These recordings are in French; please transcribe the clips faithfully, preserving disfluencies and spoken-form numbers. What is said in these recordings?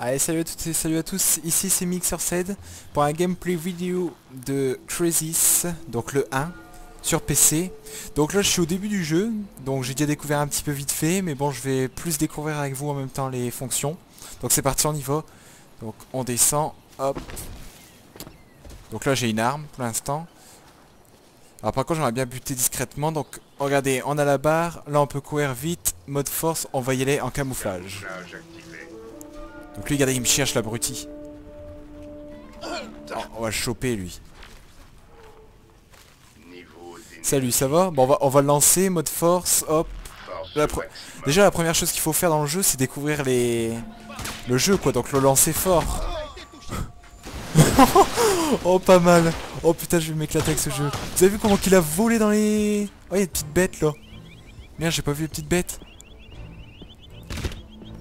Allez, salut à toutes et salut à tous, ici c'est MixerCed pour un gameplay vidéo de Crisis, donc le un, sur P C. Donc là je suis au début du jeu, donc j'ai déjà découvert un petit peu vite fait, mais bon je vais plus découvrir avec vous en même temps les fonctions. Donc c'est parti, on y va. Donc on descend, hop. Donc là j'ai une arme pour l'instant. Alors par contre j'aimerais bien buter discrètement, donc regardez, on a la barre, là on peut courir vite, mode force, on va y aller en camouflage. Donc lui, regardez, il me cherche, l'abruti. Oh, on va le choper, lui. Salut, ça va? Bon, on va, on va le lancer, mode force, hop. La Déjà, la première chose qu'il faut faire dans le jeu, c'est découvrir les... le jeu, quoi. Donc le lancer fort. Oh, pas mal. Oh, putain, je vais m'éclater avec ce jeu. Vous avez vu comment qu'il a volé dans les... Oh, il y a des petites bêtes, là. Merde, j'ai pas vu les petites bêtes.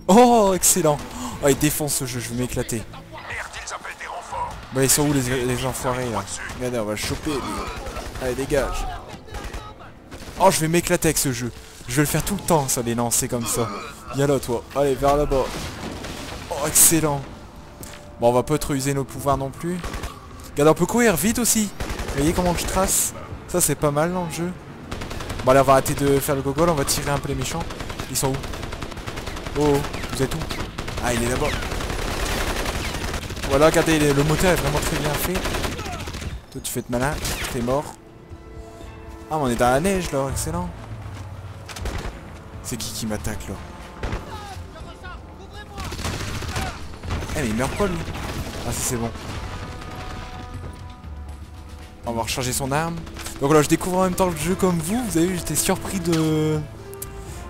Oh, excellent. Oh, il défonce ce jeu, je vais m'éclater. Bah ils sont où les, les gens foirés là? Regardez, on va le choper lui. Allez, dégage. Oh, je vais m'éclater avec ce jeu. Je vais le faire tout le temps ça, les lancer comme ça. Viens là toi, allez vers là-bas. Oh, excellent. Bon, on va pas trop user nos pouvoirs non plus. Regardez, on peut courir vite aussi. Voyez comment je trace. Ça c'est pas mal dans le jeu. Bon allez, on va arrêter de faire le gogol, on va tirer un peu les méchants. Ils sont où? Oh, oh, vous êtes où? Ah, il est là-bas. Voilà, regardez, le moteur est vraiment très bien fait. Toi tu fais de malin, t'es mort. Ah mais on est dans la neige là, excellent. C'est qui qui m'attaque là? Eh mais il meurt pas lui. Ah si, c'est bon. On va recharger son arme. Donc là je découvre en même temps le jeu comme vous. Vous avez vu, j'étais surpris de...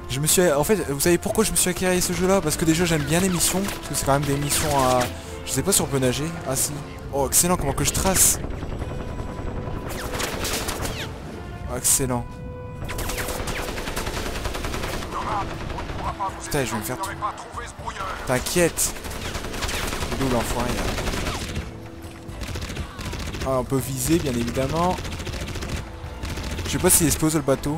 Je me suis... En fait, vous savez pourquoi je me suis acquis ce jeu là? Parce que déjà j'aime bien les missions. Parce que c'est quand même des missions à... Je sais pas si on peut nager. Ah si. Oh excellent, comment que je trace. Oh, excellent. Putain, je vais me faire tout. T'inquiète. Il est où l'enfoiré là? Ah, on peut viser bien évidemment. Je sais pas s'il explose le bateau.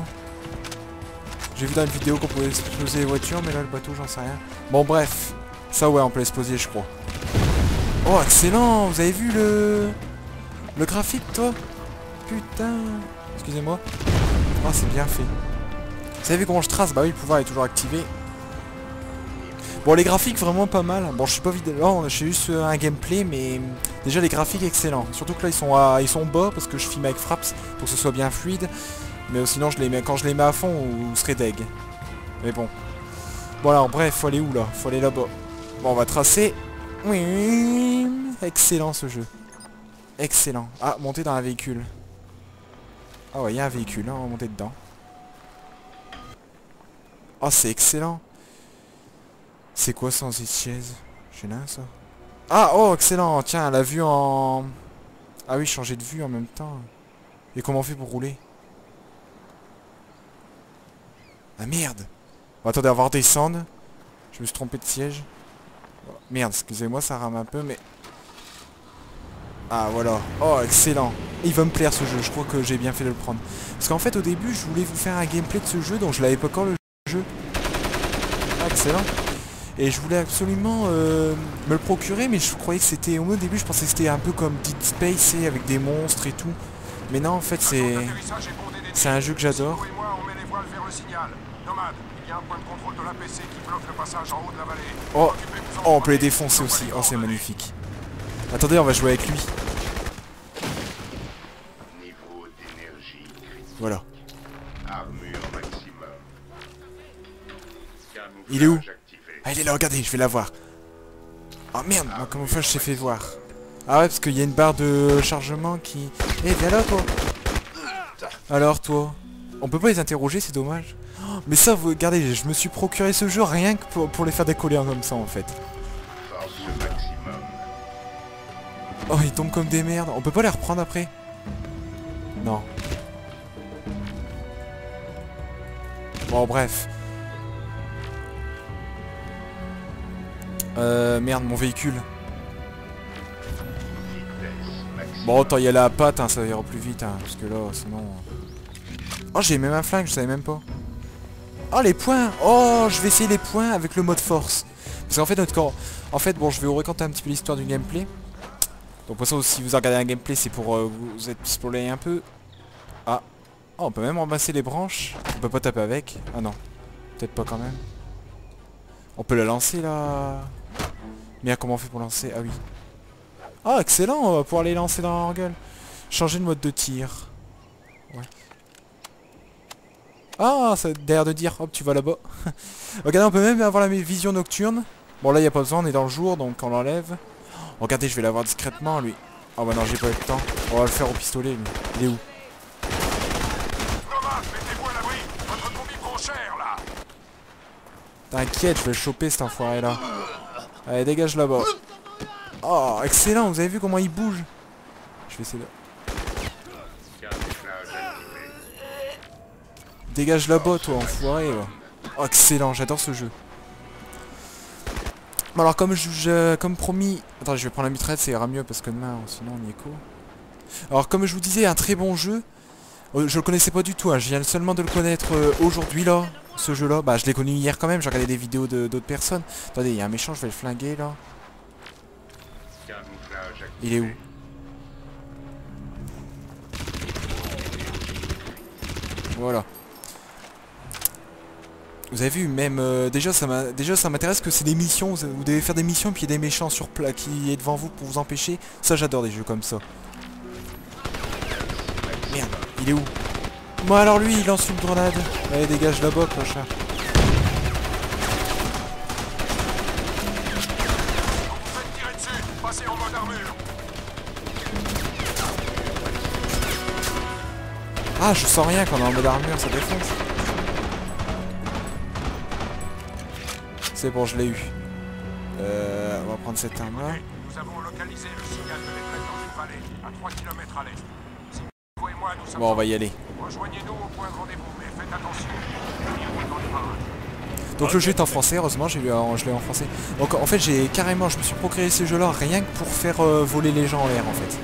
J'ai vu dans une vidéo qu'on pouvait exploser les voitures, mais là le bateau j'en sais rien. Bon bref, ça ouais on peut l'exploser je crois. Oh excellent, vous avez vu le le graphique toi? Putain, excusez-moi. Oh c'est bien fait. Vous avez vu comment je trace? Bah oui, le pouvoir est toujours activé. Bon les graphiques vraiment pas mal. Bon je suis pas vidéo, non j'ai juste un gameplay mais déjà les graphiques excellents. Surtout que là ils sont à... ils sont bas parce que je filme avec Fraps pour que ce soit bien fluide. Mais sinon je les mets, quand je les mets à fond on serait deg. Mais bon. Bon alors bref, faut aller où là? Faut aller là-bas. Bon on va tracer. Oui. Excellent ce jeu. Excellent. Ah, monter dans un véhicule. Ah ouais, il y a un véhicule, hein, on va monter dedans. Oh c'est excellent. C'est quoi ça en cette chaise? J'ai là ça. Ah oh excellent. Tiens, la vue en... Ah oui, changer de vue en même temps. Et comment on fait pour rouler? Ah merde! Bon, attendez, on va redescendre. Je me suis trompé de siège. Oh, merde, excusez-moi, ça rame un peu, mais... Ah, voilà. Oh, excellent. Il va me plaire ce jeu, je crois que j'ai bien fait de le prendre. Parce qu'en fait, au début, je voulais vous faire un gameplay de ce jeu, donc je l'avais pas encore le jeu. Ah, excellent. Et je voulais absolument euh, me le procurer, mais je croyais que c'était... Au début, je pensais que c'était un peu comme Dead Space, avec des monstres et tout. Mais non, en fait, c'est... C'est un jeu que j'adore. Oh. Oh, on peut les défoncer aussi. Oh, c'est magnifique. Attendez, on va jouer avec lui. Voilà. Il est où? Ah, il est là, regardez, je vais la voir. Oh merde, moi, comment faire, je s'est fait voir. Ah ouais, parce qu'il y a une barre de chargement qui... Eh, hey, viens là, toi. Alors, toi? On peut pas les interroger, c'est dommage. Oh, mais ça, vous regardez, je me suis procuré ce jeu rien que pour, pour les faire décoller comme ça en fait. Oh, ils tombent comme des merdes. On peut pas les reprendre après? Non. Bon, bref. Euh, merde, mon véhicule. Bon, autant y aller à la patte, hein, ça ira plus vite, hein, parce que là, sinon... Oh, j'ai même un flingue, je savais même pas. Oh, les points. Oh, je vais essayer les points avec le mode force. Parce qu'en fait, notre corps... En fait, bon, je vais vous raconter un petit peu l'histoire du gameplay. Donc pour ça, si vous regardez un gameplay, c'est pour euh, vous explorer un peu. Ah, oh, on peut même ramasser les branches. On peut pas taper avec. Ah non, peut-être pas quand même. On peut la lancer là. Mais comment on fait pour lancer? Ah oui. Ah excellent, on va pouvoir les lancer dans la gueule. Changer de mode de tir. Ouais. Ah, ça derrière de dire, hop, tu vas là-bas. Regardez, on peut même avoir la vision nocturne. Bon, là, il n'y a pas besoin, on est dans le jour, donc on l'enlève. Oh, regardez, je vais l'avoir discrètement, lui. Oh, bah non, j'ai pas eu le temps. On va le faire au pistolet, lui. Il est où? T'inquiète, je vais le choper, cet enfoiré-là. Allez, dégage là-bas. Oh, excellent, vous avez vu comment il bouge? Je vais essayer de... Dégage là-bas toi enfoiré là. Oh, excellent, j'adore ce jeu. Bon alors comme je, je comme promis. Attends, je vais prendre la mitraille, ça ira mieux parce que demain sinon on y est court. Alors comme je vous disais, un très bon jeu. Je le connaissais pas du tout, hein. Je viens seulement de le connaître euh, aujourd'hui là, ce jeu là. Bah je l'ai connu hier quand même, j'ai regardé des vidéos de d'autres personnes. Attendez, il y a un méchant, je vais le flinguer là. Il est où? Voilà. Vous avez vu, même euh, déjà ça m'intéresse que c'est des missions, vous, vous devez faire des missions puis il y a des méchants sur plat qui est devant vous pour vous empêcher. Ça j'adore des jeux comme ça. Merde, il est où? Bon alors lui il lance une grenade. Allez dégage là-bas clochard. Ah je sens rien quand on est en mode armure, ça défonce. C'est bon, je l'ai eu. Euh, on va prendre cette arme là. Bon, on va y aller. Donc le jeu est en français, heureusement, j'ai eu, je l'ai en français. Donc en fait, j'ai carrément, je me suis procuré ces jeux-là rien que pour faire euh, voler les gens en l'air en fait.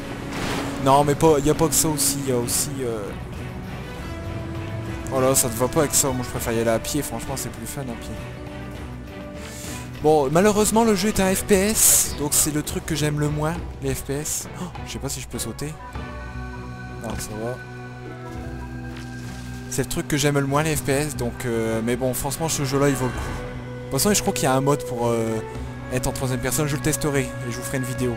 Non, mais pas, y a pas que ça aussi, y a aussi. Euh... Oh là, ça te va pas avec ça. Moi, je préfère y aller à pied. Franchement, c'est plus fun à pied. Bon, malheureusement le jeu est un F P S, donc c'est le truc que j'aime le moins, les F P S. Oh, je sais pas si je peux sauter. Non, ça va. C'est le truc que j'aime le moins, les F P S, donc... Euh, mais bon, franchement, ce jeu-là, il vaut le coup. De toute façon, je crois qu'il y a un mode pour euh, être en troisième personne, je le testerai, et je vous ferai une vidéo.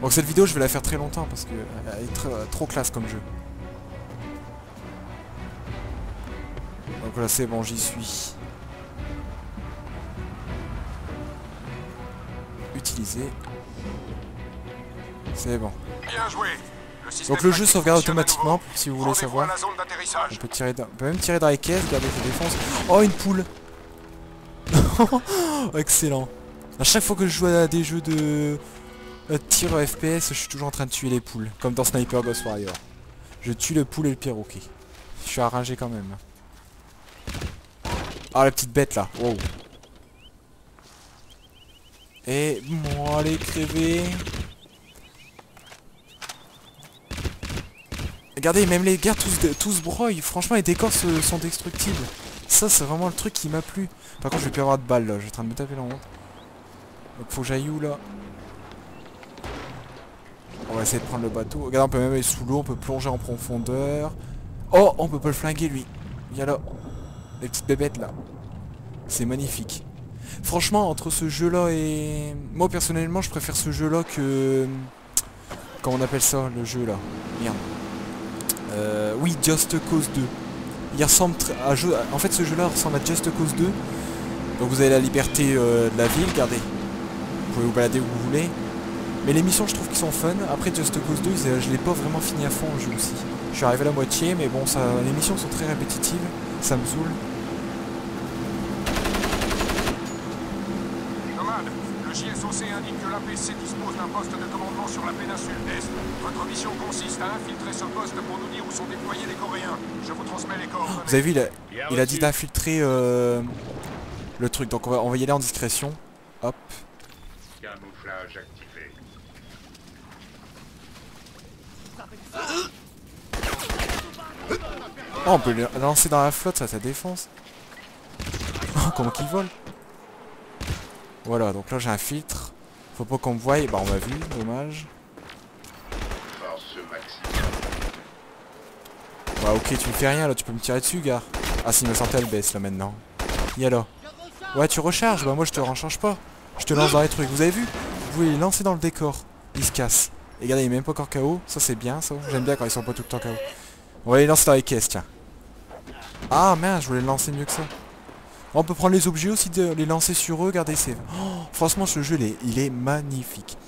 Donc cette vidéo, je vais la faire très longtemps, parce que elle est très, trop classe comme jeu. Donc là, c'est bon, j'y suis. Utiliser. C'est bon. Bien joué. Le donc le jeu sauvegarde automatiquement si vous voulez savoir. On peut, tirer dans... On peut même tirer dans les caisses, garder ses défenses. Oh une poule. Excellent. À chaque fois que je joue à des jeux de euh, tir F P S, je suis toujours en train de tuer les poules. Comme dans Sniper Ghost Warrior. Je tue le poule et le perroquet. Je suis arrangé quand même. Ah la petite bête là. Wow. Et bon, allez crever. Regardez, même les gars tous, tous broillent. Franchement, les décors se, sont destructibles. Ça, c'est vraiment le truc qui m'a plu. Par contre, je vais plus avoir de balles là. Je suis en train de me taper dans le monde. Donc, faut que j'aille où là? On va essayer de prendre le bateau. Regardez, on peut même aller sous l'eau. On peut plonger en profondeur. Oh, on peut pas le flinguer lui. Il y a là. Les petites bébêtes là. C'est magnifique. Franchement, entre ce jeu-là et... Moi, personnellement, je préfère ce jeu-là que... Comment on appelle ça, le jeu-là? Merde. Euh... Oui, Just Cause deux. Il ressemble à... En fait, ce jeu-là ressemble à Just Cause deux. Donc, vous avez la liberté euh, de la ville, regardez. Vous pouvez vous balader où vous voulez. Mais les missions, je trouve qu'ils sont fun. Après, Just Cause deux, je l'ai pas vraiment fini à fond, le jeu aussi. Je suis arrivé à la moitié, mais bon, ça... les missions sont très répétitives. Ça me saoule. Indique que l'A P C dispose d'un poste de commandement sur la péninsule Est. Votre mission consiste à infiltrer ce poste pour nous dire où sont déployés les Coréens. Je vous transmets les coordonnées. Vous avez vu, il a, il a dit d'infiltrer euh, le truc. Donc on va, on va y aller en discrétion. Hop. Camouflage activé. Oh, on peut le lancer dans la flotte, ça, ça défonce. Oh, comment qu'il vole? Voilà, donc là j'ai un filtre. Faut pas qu'on me voie, bah on m'a vu, dommage. Bah ok, tu me fais rien là, tu peux me tirer dessus, gars. Ah si, ma santé elle baisse là maintenant. Yallah. Ouais, tu recharges, bah moi je te recharge pas. Je te lance dans les trucs, vous avez vu? Vous les lancez dans le décor, ils se cassent. Et regardez, il est même pas encore K O, ça c'est bien ça. J'aime bien quand ils sont pas tout le temps K O. On va les lancer dans les caisses, tiens. Ah merde, je voulais le lancer mieux que ça. On peut prendre les objets aussi, de les lancer sur eux, regardez, c'est... Oh, franchement, ce jeu, il est, il est magnifique.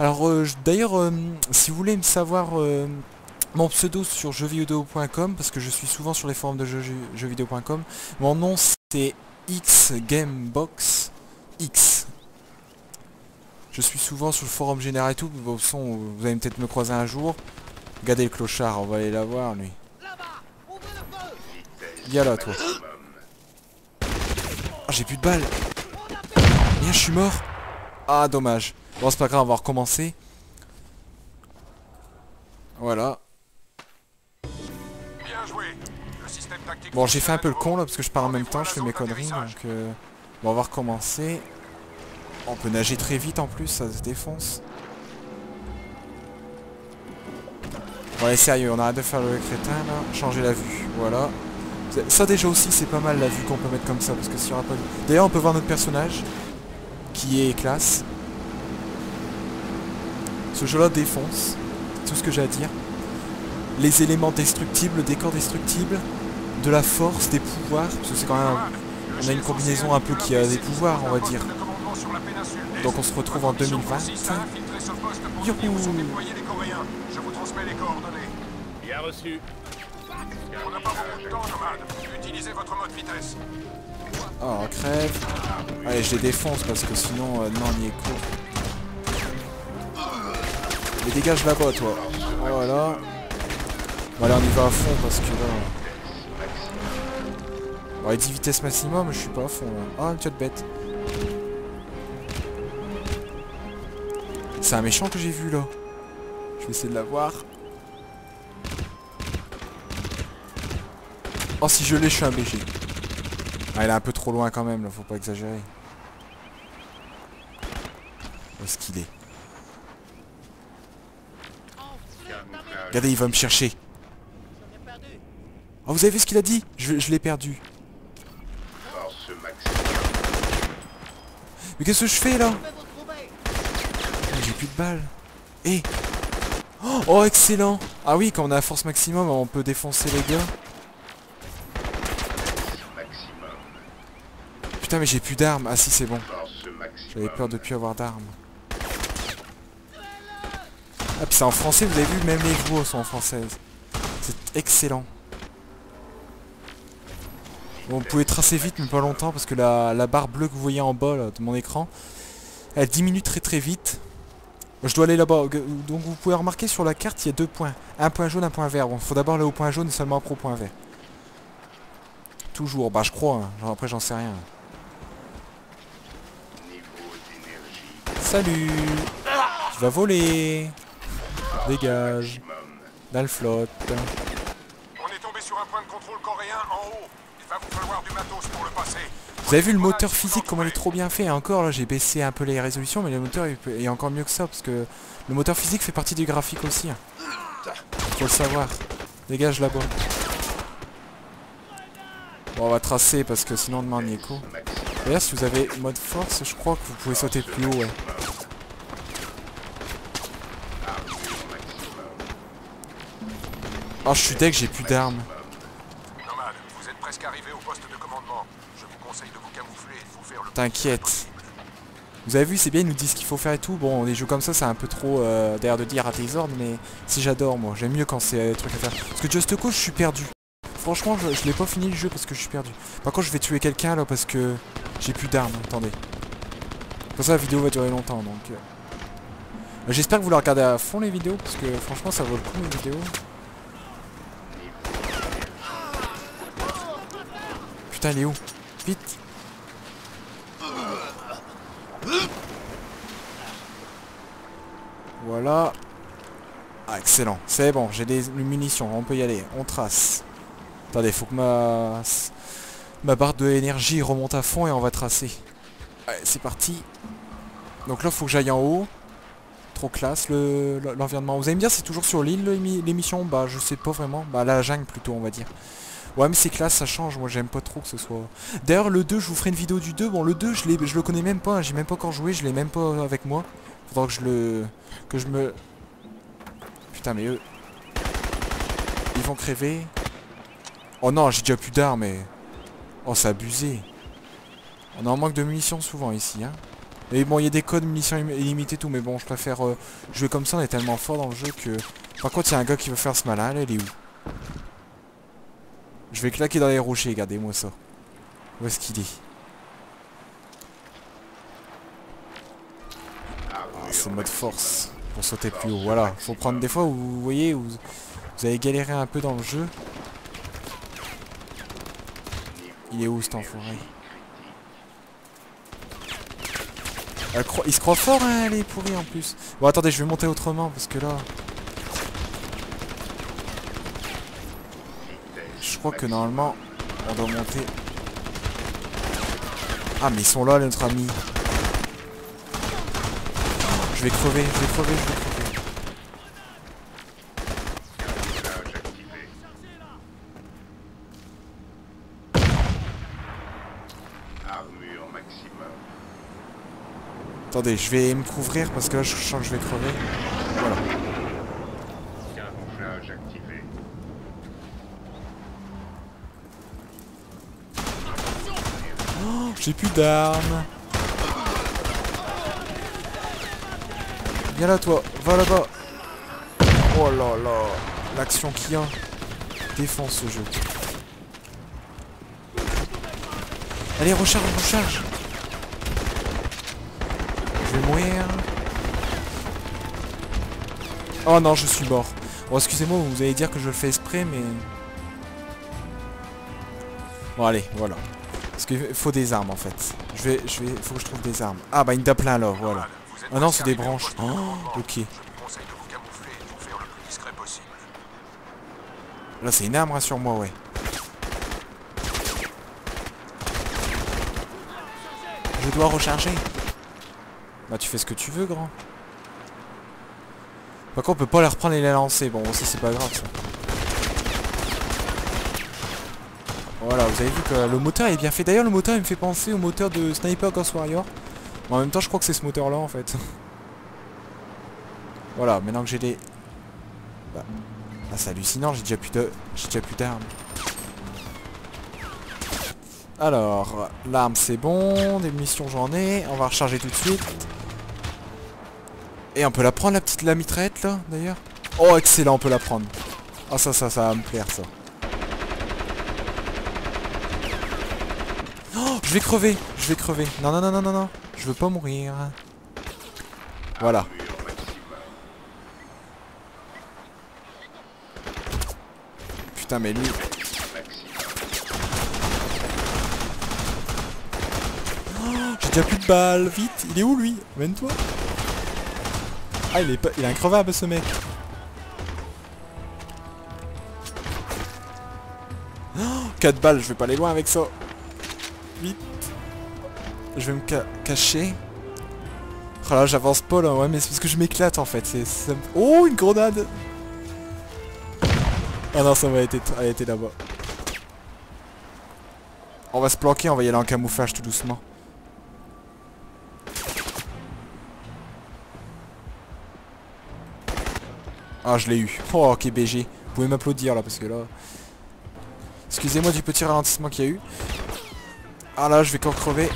Alors, euh, d'ailleurs, euh, si vous voulez me savoir euh, mon pseudo sur jeux vidéo point com, parce que je suis souvent sur les forums de jeux vidéo point com, mon nom, c'est X Game Box X. Je suis souvent sur le forum général et tout, bon, son, vous allez peut-être me croiser un jour. Regardez le clochard, on va aller la voir, lui. Y'a là, toi. Ah, j'ai plus de balles. Viens, je suis mort. Ah, dommage. Bon, c'est pas grave, on va recommencer. Voilà. Bon, j'ai fait un peu le con là, parce que je pars en même temps, je fais mes conneries. Donc, euh... bon, on va recommencer. On peut nager très vite en plus, ça se défonce. Bon, allez, sérieux, on arrête de faire le crétin là. Changer la vue, voilà. Ça déjà aussi c'est pas mal la vue qu'on peut mettre comme ça, parce que s'il y aura pas... D'ailleurs on peut voir notre personnage qui est classe. Ce jeu là défonce, tout ce que j'ai à dire. Les éléments destructibles, le décor destructible, de la force, des pouvoirs, parce que c'est quand même... On a une combinaison un peu qui a des pouvoirs on va dire. Donc on se retrouve en deux mille vingt. Youhou. Bien reçu. On n'a pas beaucoup de temps, nomade. Utilisez votre mode vitesse. Oh, on crève. Allez, je les défonce parce que sinon, euh, non, on y est court. Mais dégage là-bas, toi. Voilà. Voilà, on y va à fond parce que là... Bon, les dix vitesses maximum, je suis pas à fond. Là. Oh, une petite bête. C'est un méchant que j'ai vu, là. Je vais essayer de l'avoir. Oh si je l'ai, je suis un B G. Ah il est un peu trop loin quand même là, faut pas exagérer. Où est-ce qu'il est? Regardez, il va me chercher. Oh vous avez vu ce qu'il a dit? Je, je l'ai perdu. Mais qu'est-ce que je fais là? J'ai plus de balles. Eh hey. Oh excellent. Ah oui, quand on a la force maximum, on peut défoncer les gars. Putain mais j'ai plus d'armes, ah si c'est bon. J'avais peur de plus avoir d'armes. Ah puis c'est en français, vous avez vu, même les voix sont en française. C'est excellent. Bon, vous pouvez tracer vite mais pas longtemps parce que la, la barre bleue que vous voyez en bas là, de mon écran, elle diminue très très vite. Je dois aller là-bas, donc vous pouvez remarquer sur la carte il y a deux points. Un point jaune, un point vert. Bon, faut d'abord aller au point jaune et seulement après au point vert. Toujours, bah je crois, hein. Genre, après j'en sais rien. Salut! Tu vas voler! Dégage! Dalle flotte! On est tombé sur un point de contrôle coréen en haut. Il va vous falloir du matos pour le passer. Vous avez vu le moteur physique comment il est trop bien fait? Encore là j'ai baissé un peu les résolutions mais le moteur est encore mieux que ça parce que le moteur physique fait partie du graphique aussi. Faut le savoir. Dégage là-bas. Bon on va tracer parce que sinon demain on y est court. D'ailleurs si vous avez mode force je crois que vous pouvez sauter plus haut ouais. Oh je suis deck, j'ai plus d'armes. T'inquiète. Vous avez vu c'est bien, ils nous disent ce qu'il faut faire et tout. Bon les jeux comme ça c'est un peu trop euh, d'ailleurs de dire à tes ordres mais si j'adore moi, j'aime mieux quand c'est euh, des trucs à faire. Parce que Just Cause je suis perdu. Franchement je, je l'ai pas fini le jeu parce que je suis perdu. Par contre je vais tuer quelqu'un là parce que j'ai plus d'armes, attendez. Pour ça la vidéo va durer longtemps donc euh... j'espère que vous la regardez à fond les vidéos parce que franchement ça vaut le coup les vidéos. Putain il est où? Vite. Voilà. Ah excellent, c'est bon, j'ai des munitions, on peut y aller, on trace. Attendez, faut que ma... ma barre d'énergie remonte à fond et on va tracer. Allez, c'est parti. Donc là, faut que j'aille en haut. Trop classe l'environnement. Le, le, Vous allez me dire, c'est toujours sur l'île l'émission? Bah, je sais pas vraiment. Bah, la jungle plutôt, on va dire. Ouais, mais c'est classe, ça change. Moi, j'aime pas trop que ce soit... D'ailleurs, le deux, je vous ferai une vidéo du deux. Bon, le deux, je, je le connais même pas. Hein. J'ai même pas encore joué. Je l'ai même pas avec moi. Faudra que je le... Que je me... Putain, mais eux... Ils vont crever. Oh non, j'ai déjà plus d'armes, mais... Oh, c'est abusé. On est en manque de munitions souvent ici, hein. Et bon, il y a des codes munitions illimitées tout, mais bon, je préfère euh, jouer comme ça, on est tellement fort dans le jeu que... Par contre, il y a un gars qui veut faire ce malin, là, il est où? Je vais claquer dans les rochers, regardez-moi ça. Où est-ce qu'il est, ah, c'est le mode force, pour sauter plus haut, voilà. Faut prendre des fois où, vous voyez, où vous avez galéré un peu dans le jeu. Il est où cet enfoiré? Il se croit fort, hein, les pourris en plus. Bon, attendez, je vais monter autrement parce que là... Je crois que normalement, on doit monter. Ah, mais ils sont là, notre ami. Je vais crever, je vais crever, je vais crever. Attendez, je vais me couvrir parce que là je sens que je vais crever. Voilà. Oh, j'ai plus d'armes. Viens là toi, va là-bas. Oh là là, l'action qui a. Défense ce jeu. Allez, recharge, recharge. Mourir. Oh non, je suis mort. Bon, excusez-moi, vous allez dire que je le fais exprès, mais... Bon, allez, voilà. Parce qu'il faut des armes, en fait. Je vais... je vais... Faut que je trouve des armes. Ah, bah, il y en a plein, là, voilà. Ah non, c'est des branches. Oh, ok. Là, c'est une arme, rassure-moi, ouais. Je dois recharger. Bah tu fais ce que tu veux, grand. Par contre on peut pas les reprendre et les lancer. Bon ça c'est pas grave ça. Voilà, vous avez vu que le moteur est bien fait. D'ailleurs le moteur il me fait penser au moteur de Sniper Ghost Warrior. Mais en même temps je crois que c'est ce moteur là en fait. Voilà, maintenant que j'ai des... Bah, ah c'est hallucinant, j'ai déjà plus de... J'ai déjà plus d'armes. Alors, l'arme c'est bon, des munitions j'en ai, on va recharger tout de suite. Et on peut la prendre la petite la mitraillette là d'ailleurs. Oh excellent, on peut la prendre. Ah oh, ça ça ça va me plaire ça. Oh je vais crever, je vais crever. Non non non non non non, je veux pas mourir. Voilà. Putain mais lui. J'ai déjà plus de balles, vite, il est où lui? Mène-toi. Ah il est pas... il est increvable ce mec. Oh, quatre balles, je vais pas aller loin avec ça. Vite. Je vais me ca cacher. Oh là j'avance pas là, ouais mais c'est parce que je m'éclate en fait. C'est, ça me... Oh une grenade. Ah non ça m'a été... Elle était là-bas. On va se planquer, on va y aller en camouflage tout doucement. Ah je l'ai eu. Oh ok B G. Vous pouvez m'applaudir là parce que là... Excusez-moi du petit ralentissement qu'il y a eu. Ah là je vais encore crever.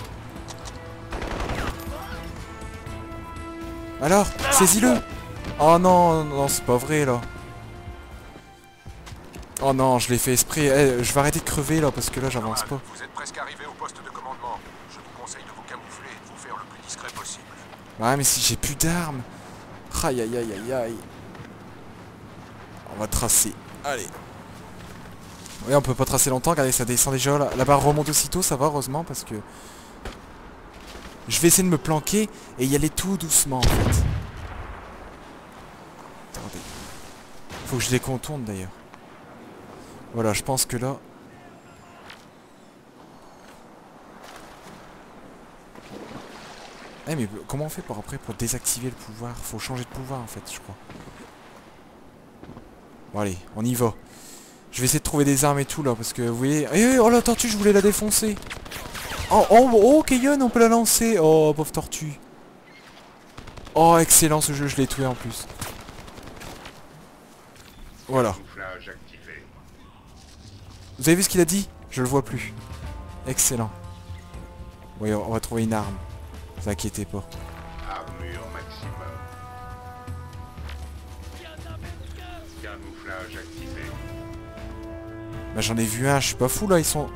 Alors saisis-le. Oh non, non c'est pas vrai là. Oh non je l'ai fait esprit. Eh, je vais arrêter de crever là parce que là j'avance pas. Vous êtes presque arrivé au poste de commandement. Je vous conseille de vous camoufler et de vous faire le plus discret possible. Ouais mais si j'ai plus d'armes. Aïe aïe aïe aïe aïe. On va tracer. Allez. Ouais, on peut pas tracer longtemps. Regardez, ça descend déjà. Là. La barre remonte aussitôt. Ça va, heureusement, parce que... Je vais essayer de me planquer et y aller tout doucement, en fait. Attendez. Faut que je les contourne, d'ailleurs. Voilà, je pense que là... Eh mais comment on fait pour après pour désactiver le pouvoir? Faut changer de pouvoir en fait, je crois. Bon allez, on y va. Je vais essayer de trouver des armes et tout là parce que vous voyez. Eh, oh la tortue, je voulais la défoncer. Oh, oh, oh Kayon, on peut la lancer. Oh pauvre tortue. Oh excellent ce jeu, je l'ai tué en plus. Voilà. Vous avez vu ce qu'il a dit? Je le vois plus. Excellent. Oui, on va trouver une arme. Ne vous inquiétez pas. Armure maximum. Camouflage activé. Bah j'en ai vu un, je suis pas fou là, ils sont...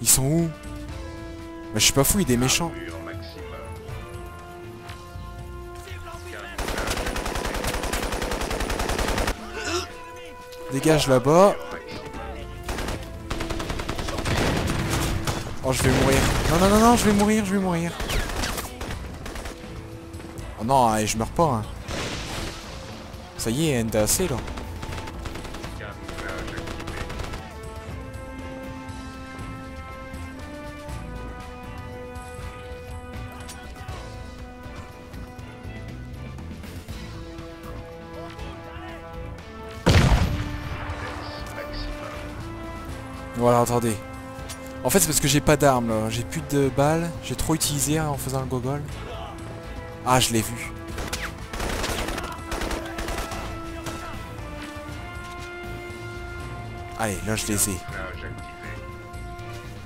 Ils sont où? Bah je suis pas fou, il est des méchants. Dégage là-bas. Oh je vais mourir. Non non non non je vais mourir, je vais mourir. Oh non allez, je meurs pas hein. Ça y est, t'as assez là. Voilà, attendez. En fait c'est parce que j'ai pas d'armes là, j'ai plus de balles, j'ai trop utilisé hein, en faisant le gogol. Ah je l'ai vu. Allez, là je les ai.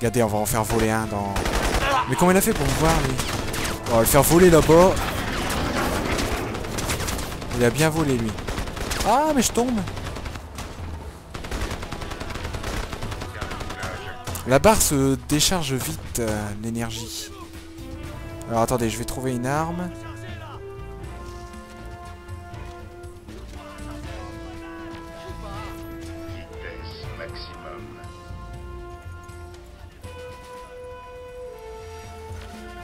Regardez, on va en faire voler un dans... Mais comment il a fait pour me voir lui? On va le faire voler là-bas. Il a bien volé lui. Ah mais je tombe. La barre se décharge vite, euh, l'énergie. Alors attendez, je vais trouver une arme. Vitesse maximum.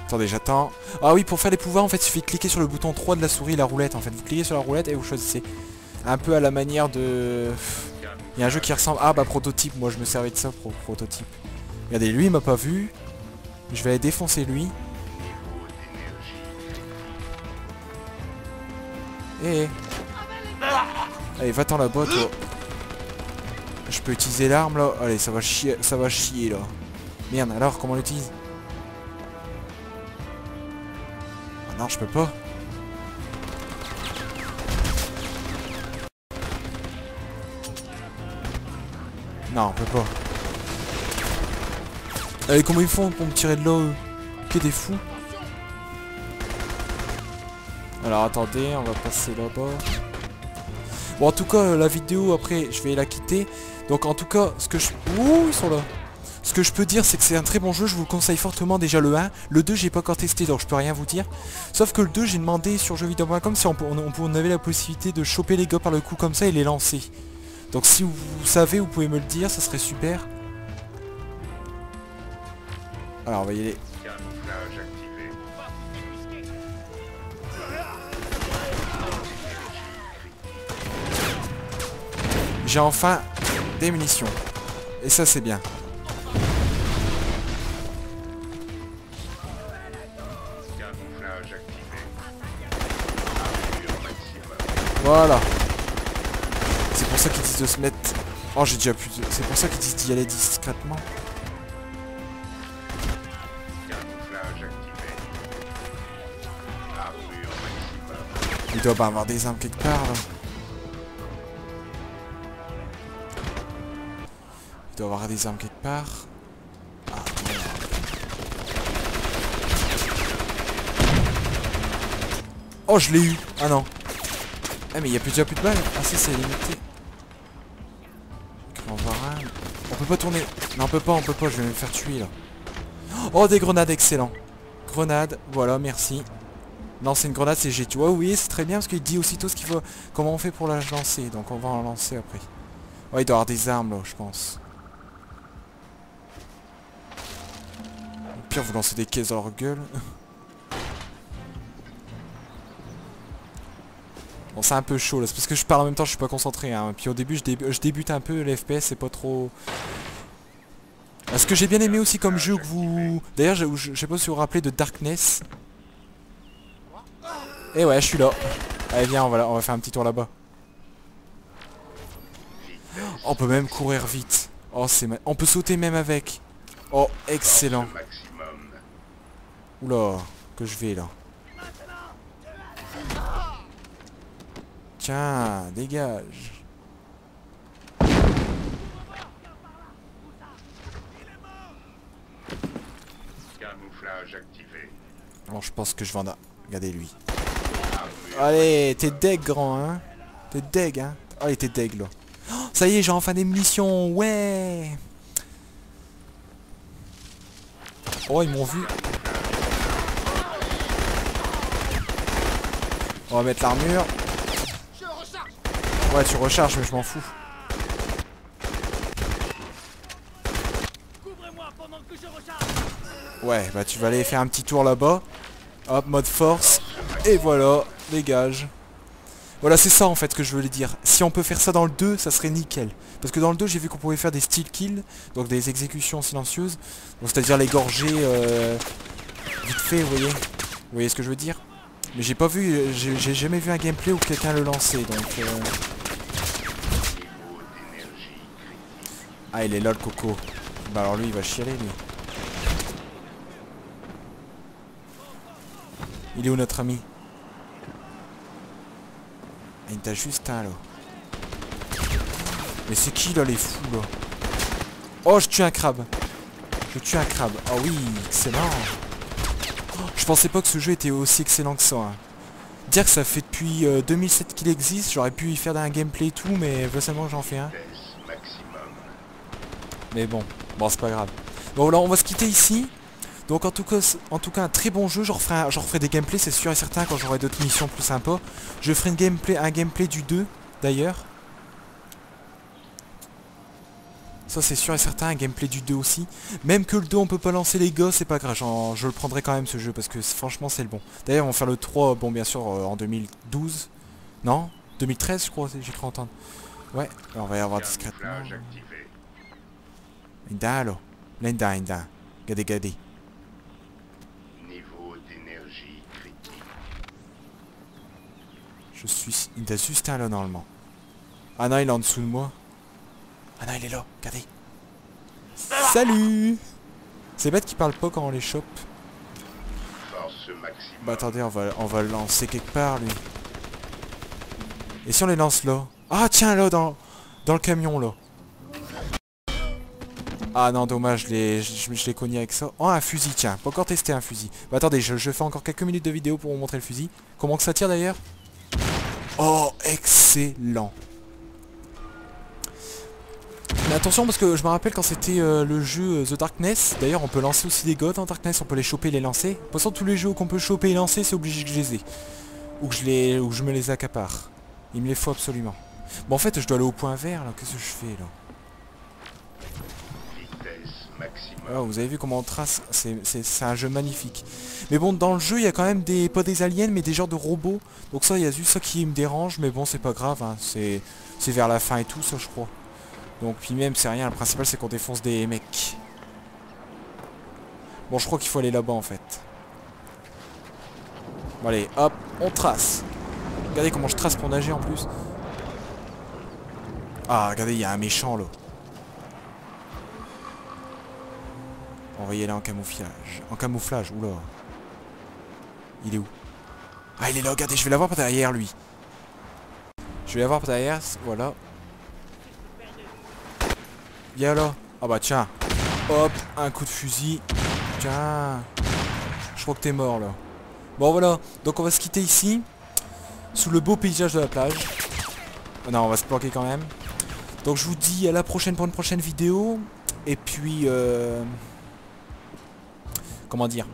Attendez, j'attends. Ah oui, pour faire les pouvoirs, en fait, il suffit de cliquer sur le bouton trois de la souris, la roulette, en fait. Vous cliquez sur la roulette et vous choisissez. Un peu à la manière de... Il y a un jeu qui ressemble... Ah bah Prototype, moi je me servais de ça pour Prototype. Regardez, lui il m'a pas vu. Je vais aller défoncer lui. Eh. Allez, va-t'en là-bas toi. Je peux utiliser l'arme là. Allez, ça va chier, ça va chier là. Merde, alors comment on l'utilise? Ah non, je peux pas. Non, on peut pas. Allez, comment ils font pour me tirer de là euh, que des fous. Alors attendez, on va passer là-bas. Bon, en tout cas, la vidéo, après, je vais la quitter. Donc, en tout cas, ce que je... Ouh, ils sont là. Ce que je peux dire, c'est que c'est un très bon jeu. Je vous le conseille fortement, déjà le un. Le deux, j'ai pas encore testé, donc je peux rien vous dire. Sauf que le deux, j'ai demandé sur jeux vidéo point com si on, on, on avait la possibilité de choper les gars par le cou comme ça et les lancer. Donc si vous savez, vous pouvez me le dire, ça serait super. Alors on va y aller. J'ai enfin des munitions. Et ça c'est bien. Voilà. C'est pour ça qu'ils disent de se mettre... Oh j'ai déjà plus de... C'est pour ça qu'ils disent d'y aller discrètement. Il doit pas avoir des armes quelque part là. Il doit avoir des armes quelque part. Ah, merde. Oh je l'ai eu. Ah non. Ah mais il y a déjà plus de balles. Ah si c'est limité. On peut pas tourner. Non on peut pas, on peut pas, je vais me faire tuer là. Oh des grenades, excellent. Grenade, voilà, merci. Lancer une grenade c'est G deux. Oh oui c'est très bien parce qu'il dit aussitôt ce qu'il faut. Comment on fait pour la lancer, donc on va en lancer après. Oh il doit avoir des armes là je pense. Au pire vous lancez des caisses dans leur gueule. Bon c'est un peu chaud là, c'est parce que je parle en même temps, je suis pas concentré hein. Puis au début je, dé je débute un peu, les F P S c'est pas trop... Ce que j'ai bien aimé aussi comme jeu que vous... D'ailleurs, je, je, je sais pas si vous vous rappelez de Darkness. Et ouais, je suis là. Allez, viens, on va, on va faire un petit tour là-bas. Oh, on peut même courir vite. Oh, c'est ma... On peut sauter même avec. Oh, excellent. Oula, que je vais là. Tiens, dégage. Alors je pense que je vais en a... Regardez lui. Allez, t'es deg grand hein. T'es deg hein. Allez, t'es deg là. Oh, ça y est, j'ai enfin des munitions. Ouais. Oh, ils m'ont vu. On va mettre l'armure. Ouais, tu recharges mais je m'en fous. Ouais, bah tu vas aller faire un petit tour là-bas. Hop, mode force. Et voilà, dégage. Voilà, c'est ça en fait que je voulais dire. Si on peut faire ça dans le deux, ça serait nickel. Parce que dans le deux, j'ai vu qu'on pouvait faire des steal kills. Donc des exécutions silencieuses. Donc c'est-à-dire les gorger euh, vite fait, vous voyez. Vous voyez ce que je veux dire. Mais j'ai pas vu, j'ai jamais vu un gameplay où quelqu'un le lançait. Donc... Euh... Ah, il est là le coco. Bah alors lui, il va chialer lui. Il est où notre ami? Il t'a juste un là. Mais c'est qui là les fous là? Oh, je tue un crabe. Je tue un crabe. Oh oui, excellent. Oh, je pensais pas que ce jeu était aussi excellent que ça. Hein. Dire que ça fait depuis euh, deux mille sept qu'il existe, j'aurais pu y faire un gameplay et tout, mais récemment j'en fais un. Mais bon, bon c'est pas grave. Bon voilà, on va se quitter ici. Donc en tout cas, en tout cas un très bon jeu, j'en referai, j'en referai des gameplays, c'est sûr et certain, quand j'aurai d'autres missions plus sympas. Je ferai une gameplay, un gameplay du deux, d'ailleurs. Ça c'est sûr et certain, un gameplay du deux aussi. Même que le deux on peut pas lancer les gars, c'est pas grave, genre, je le prendrai quand même ce jeu, parce que franchement c'est le bon. D'ailleurs on va faire le trois, bon bien sûr euh, en deux mille douze, non deux mille treize je crois, j'ai cru entendre. Ouais, alors, on va y avoir discrètement. Inda allo, l'inda inda, gade gade. Je suis... Il a juste un là normalement. Ah non, il est en dessous de moi. Ah non, il est là, regardez. Salut. C'est bête qu'ils parlent pas quand on les chope. Bah attendez, on va, on va le lancer quelque part lui. Et si on les lance là? Ah tiens là, dans, dans le camion là. Ah non, dommage, les, je, je l'ai cogné avec ça. Oh, un fusil, tiens, pas encore testé un fusil. Bah attendez, je, je fais encore quelques minutes de vidéo pour vous montrer le fusil. Comment que ça tire d'ailleurs? Oh, excellent. Mais attention parce que je me rappelle quand c'était euh, le jeu The Darkness. D'ailleurs on peut lancer aussi des gods en Darkness, on peut les choper et les lancer. De toute façon tous les jeux qu'on peut choper et lancer, c'est obligé que je les ai. Ou que je, les, ou que je me les accapare. Il me les faut absolument. Bon en fait je dois aller au point vert là, qu'est-ce que je fais là? Alors, vous avez vu comment on trace, c'est un jeu magnifique. Mais bon, dans le jeu, il y a quand même des, pas des aliens, mais des genres de robots. Donc ça, il y a juste ça qui me dérange, mais bon, c'est pas grave, hein. C'est vers la fin et tout, ça, je crois. Donc, puis même, c'est rien, le principal, c'est qu'on défonce des mecs. Bon, je crois qu'il faut aller là-bas, en fait. Bon, allez, hop, on trace. Regardez comment je trace pour nager, en plus. Ah, regardez, il y a un méchant, là. On va y aller en camouflage. En camouflage, oula. Il est où? Ah, il est là, regardez, je vais l'avoir par derrière, lui. Je vais l'avoir par derrière, voilà. Il est là. Ah bah tiens. Hop, un coup de fusil. Tiens. Je crois que t'es mort, là. Bon, voilà. Donc, on va se quitter ici. Sous le beau paysage de la plage. Non, on va se planquer quand même. Donc, je vous dis à la prochaine pour une prochaine vidéo. Et puis... Euh... Comment dire?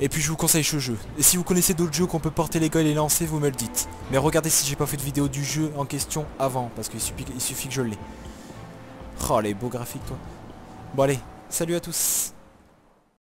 Et puis je vous conseille ce jeu. Et si vous connaissez d'autres jeux qu'on peut porter les gars et les lancer, vous me le dites. Mais regardez si j'ai pas fait de vidéo du jeu en question avant, parce qu'il suffit, il suffit que je l'ai. Oh les beaux graphiques toi. Bon allez, salut à tous.